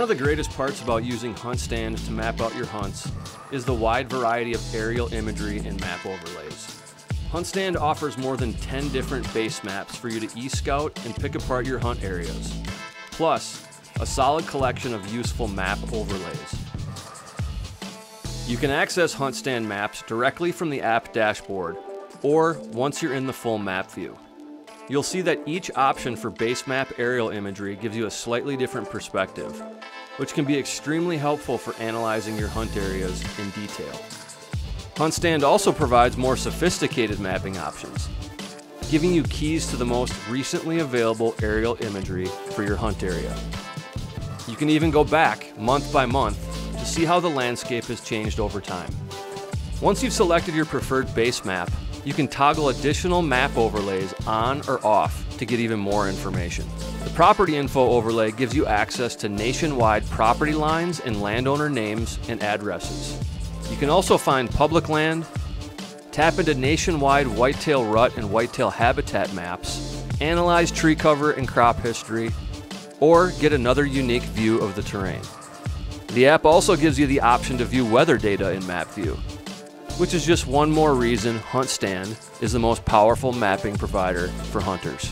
One of the greatest parts about using HuntStand to map out your hunts is the wide variety of aerial imagery and map overlays. HuntStand offers more than 10 different base maps for you to e-scout and pick apart your hunt areas, plus a solid collection of useful map overlays. You can access HuntStand maps directly from the app dashboard or once you're in the full map view. You'll see that each option for base map aerial imagery gives you a slightly different perspective, which can be extremely helpful for analyzing your hunt areas in detail. HuntStand also provides more sophisticated mapping options, giving you keys to the most recently available aerial imagery for your hunt area. You can even go back month by month to see how the landscape has changed over time. Once you've selected your preferred base map, you can toggle additional map overlays on or off to get even more information. The property info overlay gives you access to nationwide property lines and landowner names and addresses. You can also find public land, tap into nationwide whitetail rut and whitetail habitat maps, analyze tree cover and crop history, or get another unique view of the terrain. The app also gives you the option to view weather data in MapView, which is just one more reason HuntStand is the most powerful mapping provider for hunters.